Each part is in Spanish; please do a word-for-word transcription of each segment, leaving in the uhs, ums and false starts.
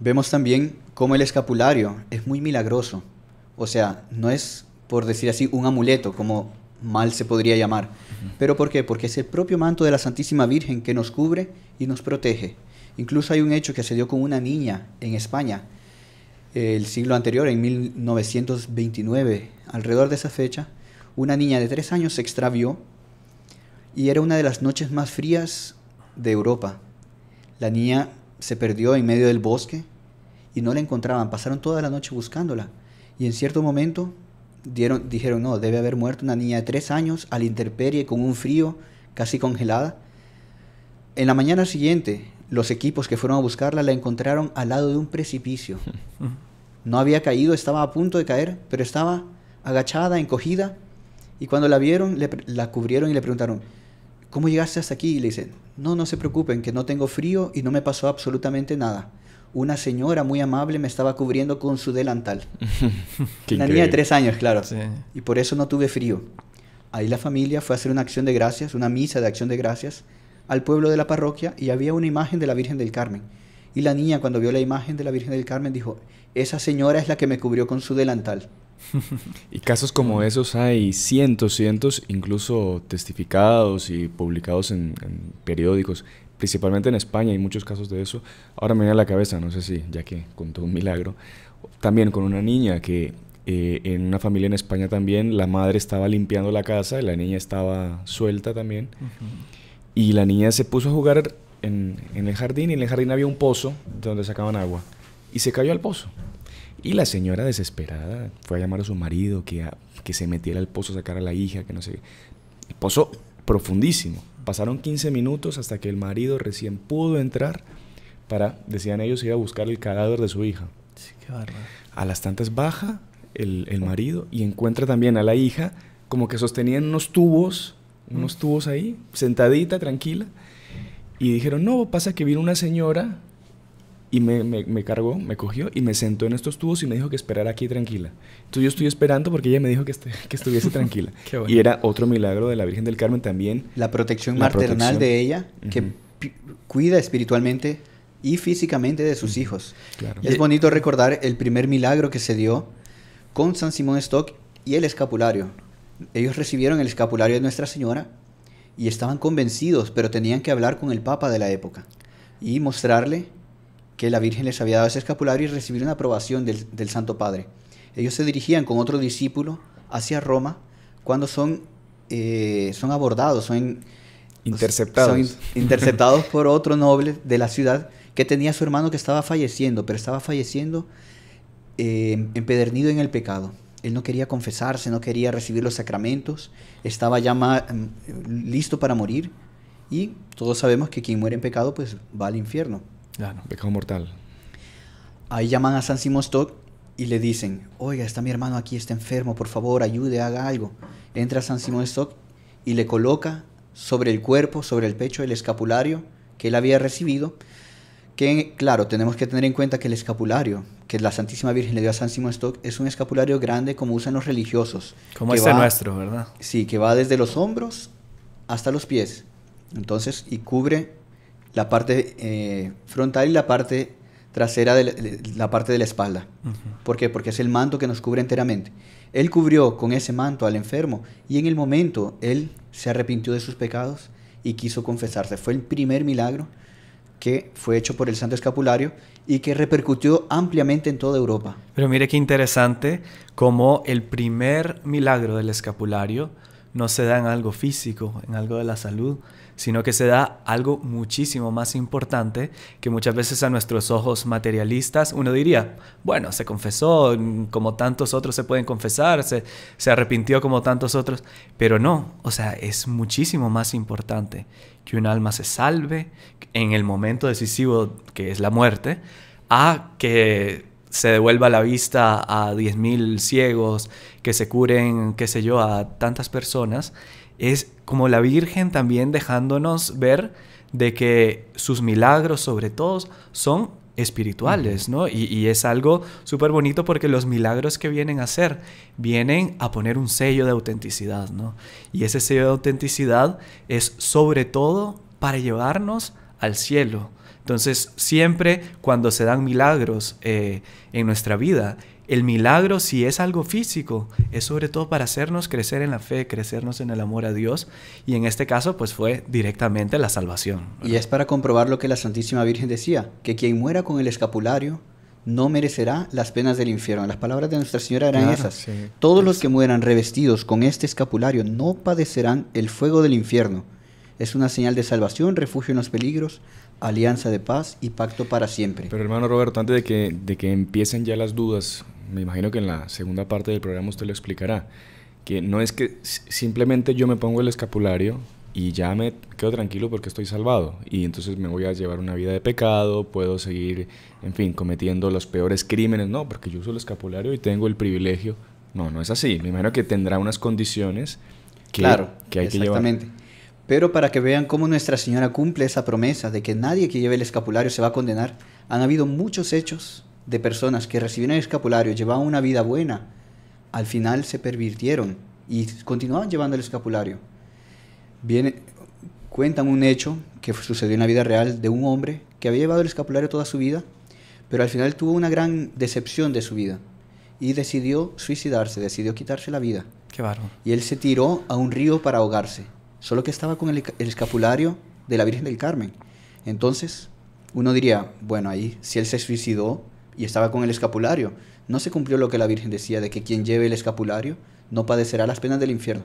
Vemos también cómo el escapulario es muy milagroso. O sea, no es, por decir así, un amuleto, como mal se podría llamar. Uh-huh. ¿Pero por qué? Porque es el propio manto de la Santísima Virgen que nos cubre y nos protege. Incluso hay un hecho que se dio con una niña en España, el siglo anterior, en mil novecientos veintinueve, alrededor de esa fecha, una niña de tres años se extravió y era una de las noches más frías de Europa. La niña se perdió en medio del bosque y no la encontraban. Pasaron toda la noche buscándola y en cierto momento dieron, dijeron, no, debe haber muerto una niña de tres años a la intemperie con un frío, casi congelada. En la mañana siguiente, los equipos que fueron a buscarla la encontraron al lado de un precipicio. No había caído, estaba a punto de caer, pero estaba agachada, encogida. Y cuando la vieron, le, la cubrieron y le preguntaron, ¿cómo llegaste hasta aquí? Y le dicen, no, no se preocupen, que no tengo frío y no me pasó absolutamente nada. Una señora muy amable me estaba cubriendo con su delantal. Una niña de tres años, claro. Sí. Y por eso no tuve frío. Ahí la familia fue a hacer una acción de gracias, una misa de acción de gracias, al pueblo de la parroquia, y había una imagen de la Virgen del Carmen. Y la niña, cuando vio la imagen de la Virgen del Carmen, dijo, esa señora es la que me cubrió con su delantal. Y casos como esos hay cientos, cientos, incluso testificados y publicados en, en periódicos, principalmente en España. Hay muchos casos de eso. Ahora me viene a la cabeza, no sé si, ya que contó un milagro, también con una niña que eh, en una familia en España también, la madre estaba limpiando la casa, la niña estaba suelta también. Uh-huh. Y la niña se puso a jugar en, en el jardín, y en el jardín había un pozo donde sacaban agua. Y se cayó al pozo. Y la señora, desesperada, fue a llamar a su marido que, a, que se metiera al pozo, sacara a la hija, que no sé qué. El pozo profundísimo. Pasaron quince minutos hasta que el marido recién pudo entrar para, decían ellos, ir a buscar el cadáver de su hija. Sí, qué bárbaro. A las tantas baja el, el marido y encuentra también a la hija como que sostenían unos tubos. Unos tubos ahí, sentadita, tranquila. Y dijeron, no, pasa que vino una señora y me, me, me cargó, me cogió y me sentó en estos tubos y me dijo que esperara aquí tranquila. Entonces yo estoy esperando porque ella me dijo que, est que estuviese tranquila. Qué bueno. Y era otro milagro de la Virgen del Carmen también. La protección la maternal protección. de ella, que uh-huh. cuida espiritualmente y físicamente de sus uh-huh. hijos. Claro. Es bonito recordar el primer milagro que se dio con San Simón Stock y el escapulario. Ellos recibieron el escapulario de Nuestra Señora y estaban convencidos, pero tenían que hablar con el Papa de la época y mostrarle que la Virgen les había dado ese escapulario y recibir una aprobación del, del Santo Padre. Ellos se dirigían con otro discípulo hacia Roma cuando son, eh, son abordados, son interceptados, son in interceptados por otro noble de la ciudad que tenía a su hermano que estaba falleciendo, pero estaba falleciendo eh, empedernido en el pecado. Él no quería confesarse, no quería recibir los sacramentos, estaba ya listo para morir. Y todos sabemos que quien muere en pecado pues va al infierno. Claro, pecado mortal. Ahí llaman a San Simón Stock y le dicen, oiga, está mi hermano aquí, está enfermo, por favor, ayude, haga algo. Entra San Simón Stock y le coloca sobre el cuerpo, sobre el pecho, el escapulario que él había recibido. Que, claro, tenemos que tener en cuenta que el escapulario que la Santísima Virgen le dio a San Simón Stock es un escapulario grande como usan los religiosos. Como este nuestro, ¿verdad? Sí, que va desde los hombros hasta los pies. Entonces, y cubre la parte eh, frontal y la parte trasera, de la, la parte de la espalda. Uh-huh. ¿Por qué? Porque es el manto que nos cubre enteramente. Él cubrió con ese manto al enfermo y en el momento él se arrepintió de sus pecados y quiso confesarse. Fue el primer milagro que fue hecho por el Santo Escapulario y que repercutió ampliamente en toda Europa. Pero mire qué interesante cómo el primer milagro del escapulario no se da en algo físico, en algo de la salud, sino que se da algo muchísimo más importante que muchas veces a nuestros ojos materialistas uno diría, bueno, se confesó como tantos otros se pueden confesar, se, se arrepintió como tantos otros, pero no, o sea, es muchísimo más importante que un alma se salve en el momento decisivo que es la muerte, a que se devuelva la vista a diez mil ciegos, que se curen, qué sé yo, a tantas personas. Es como la Virgen también dejándonos ver de que sus milagros, sobre todo, son espirituales, ¿no? Y, y es algo súper bonito porque los milagros que vienen a hacer, vienen a poner un sello de autenticidad, ¿no? Y ese sello de autenticidad es sobre todo para llevarnos al cielo, Entonces, siempre cuando se dan milagros eh, en nuestra vida, el milagro, si es algo físico, es sobre todo para hacernos crecer en la fe, crecernos en el amor a Dios, y en este caso pues fue directamente la salvación, ¿verdad? Y es para comprobar lo que la Santísima Virgen decía, que quien muera con el escapulario no merecerá las penas del infierno. Las palabras de Nuestra Señora eran claro, esas. Sí, Todos es... los que mueran revestidos con este escapulario no padecerán el fuego del infierno. Es una señal de salvación, refugio en los peligros, alianza de paz y pacto para siempre. Pero hermano Roberto, antes de que, de que empiecen ya las dudas, me imagino que en la segunda parte del programa usted lo explicará, que no es que simplemente yo me pongo el escapulario y ya me quedo tranquilo porque estoy salvado, y entonces me voy a llevar una vida de pecado, puedo seguir, en fin, cometiendo los peores crímenes, no, porque yo uso el escapulario y tengo el privilegio. No, no es así. Me imagino que tendrá unas condiciones que, claro, que hay que llevar. Exactamente. Pero para que vean cómo Nuestra Señora cumple esa promesa de que nadie que lleve el escapulario se va a condenar, han habido muchos hechos de personas que recibieron el escapulario, llevaban una vida buena, al final se pervirtieron y continuaban llevando el escapulario. Viene, cuentan un hecho que sucedió en la vida real de un hombre que había llevado el escapulario toda su vida, pero al final tuvo una gran decepción de su vida y decidió suicidarse, decidió quitarse la vida. Qué bárbaro. Y él se tiró a un río para ahogarse, solo que estaba con el, el escapulario de la Virgen del Carmen. Entonces, uno diría, bueno, ahí, si él se suicidó y estaba con el escapulario, no se cumplió lo que la Virgen decía, de que quien lleve el escapulario no padecerá las penas del infierno.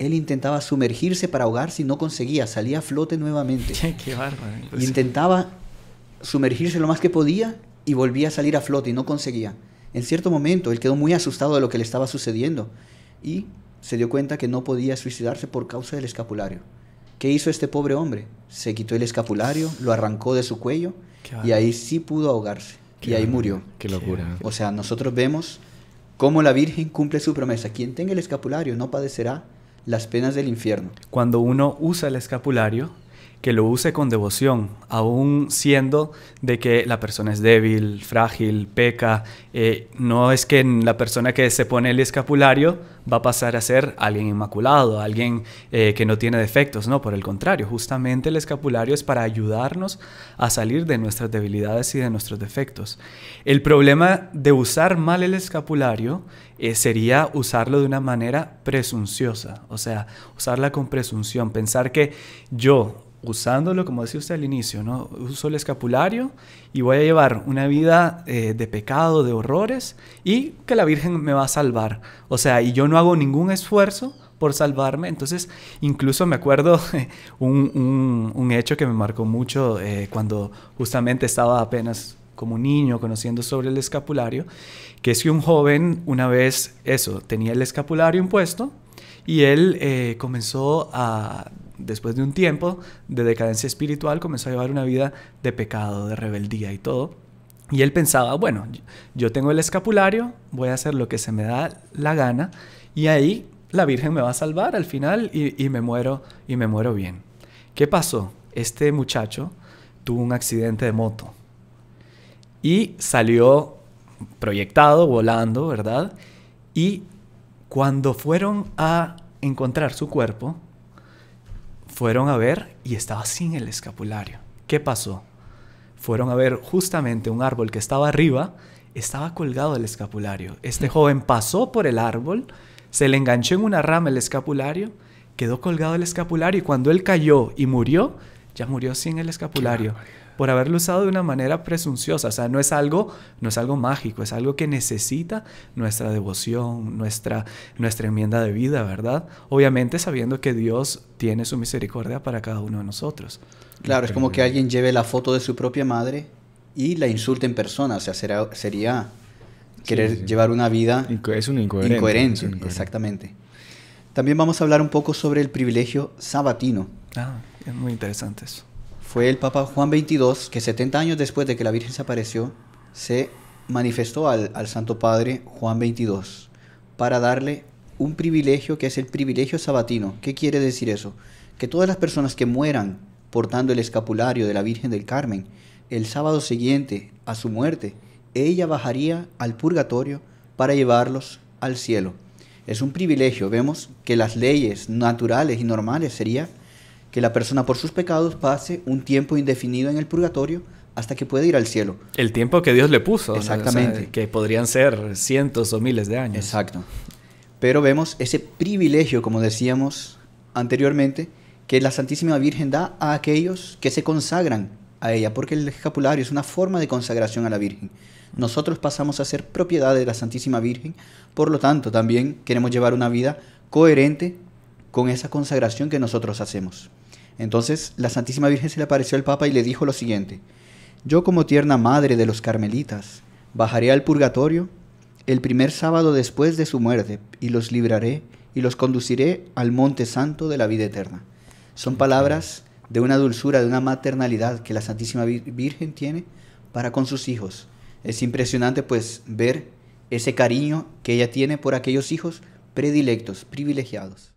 Él intentaba sumergirse para ahogarse y no conseguía, salía a flote nuevamente. Qué bárbaro. Pues. Intentaba sumergirse lo más que podía y volvía a salir a flote y no conseguía. En cierto momento, él quedó muy asustado de lo que le estaba sucediendo y se dio cuenta que no podía suicidarse por causa del escapulario. ¿Qué hizo este pobre hombre? Se quitó el escapulario, lo arrancó de su cuello y ahí sí pudo ahogarse. Qué y ahí murió. Qué locura. O sea, nosotros vemos cómo la Virgen cumple su promesa. Quien tenga el escapulario no padecerá las penas del infierno. Cuando uno usa el escapulario, que lo use con devoción, aún siendo de que la persona es débil, frágil, peca. Eh, no es que la persona que se pone el escapulario va a pasar a ser alguien inmaculado, alguien eh, que no tiene defectos. No, por el contrario, justamente el escapulario es para ayudarnos a salir de nuestras debilidades y de nuestros defectos. El problema de usar mal el escapulario eh, sería usarlo de una manera presunciosa, o sea, usarla con presunción, pensar que yo, usándolo, como decía usted al inicio, ¿no? Uso el escapulario y voy a llevar una vida eh, de pecado, de horrores, y que la Virgen me va a salvar. O sea, y yo no hago ningún esfuerzo por salvarme. Entonces, incluso me acuerdo un, un, un hecho que me marcó mucho eh, cuando justamente estaba apenas como niño conociendo sobre el escapulario, que es que un joven una vez, eso, tenía el escapulario impuesto y él eh, comenzó a... después de un tiempo de decadencia espiritual, comenzó a llevar una vida de pecado, de rebeldía y todo. Y él pensaba, bueno, yo tengo el escapulario, voy a hacer lo que se me da la gana y ahí la Virgen me va a salvar al final y, y, me, muero, y me muero bien. ¿Qué pasó? Este muchacho tuvo un accidente de moto y salió proyectado, volando, ¿verdad? Y cuando fueron a encontrar su cuerpo, fueron a ver y estaba sin el escapulario. ¿Qué pasó? Fueron a ver justamente un árbol que estaba arriba, estaba colgado del escapulario. Este joven pasó por el árbol, se le enganchó en una rama el escapulario, quedó colgado el escapulario y cuando él cayó y murió, ya murió sin el escapulario. Por haberlo usado de una manera presunciosa. O sea, no es algo, no es algo mágico, es algo que necesita nuestra devoción, nuestra, nuestra enmienda de vida, ¿verdad? Obviamente sabiendo que Dios tiene su misericordia para cada uno de nosotros. Claro, es como que alguien lleve la foto de su propia madre y la insulte en persona. O sea, será, sería querer sí, sí. llevar una vida... Es un incoherente, incoherente, es un incoherente. Exactamente. También vamos a hablar un poco sobre el privilegio sabatino. Ah, es muy interesante eso. Fue el Papa Juan veintidós que setenta años después de que la Virgen se apareció, se manifestó al, al Santo Padre Juan veintidós para darle un privilegio que es el privilegio sabatino. ¿Qué quiere decir eso? Que todas las personas que mueran portando el escapulario de la Virgen del Carmen, el sábado siguiente a su muerte, ella bajaría al purgatorio para llevarlos al cielo. Es un privilegio. Vemos que las leyes naturales y normales sería que la persona por sus pecados pase un tiempo indefinido en el purgatorio hasta que puede ir al cielo. El tiempo que Dios le puso. Exactamente. ¿No? O sea, que podrían ser cientos o miles de años. Exacto. Pero vemos ese privilegio, como decíamos anteriormente, que la Santísima Virgen da a aquellos que se consagran a ella, porque el escapulario es una forma de consagración a la Virgen. Nosotros pasamos a ser propiedad de la Santísima Virgen, por lo tanto también queremos llevar una vida coherente con esa consagración que nosotros hacemos. Entonces la Santísima Virgen se le apareció al Papa y le dijo lo siguiente: yo, como tierna madre de los carmelitas, bajaré al purgatorio el primer sábado después de su muerte y los libraré y los conduciré al monte santo de la vida eterna. Son palabras de una dulzura, de una maternalidad que la Santísima Virgen tiene para con sus hijos. Es impresionante pues ver ese cariño que ella tiene por aquellos hijos predilectos, privilegiados.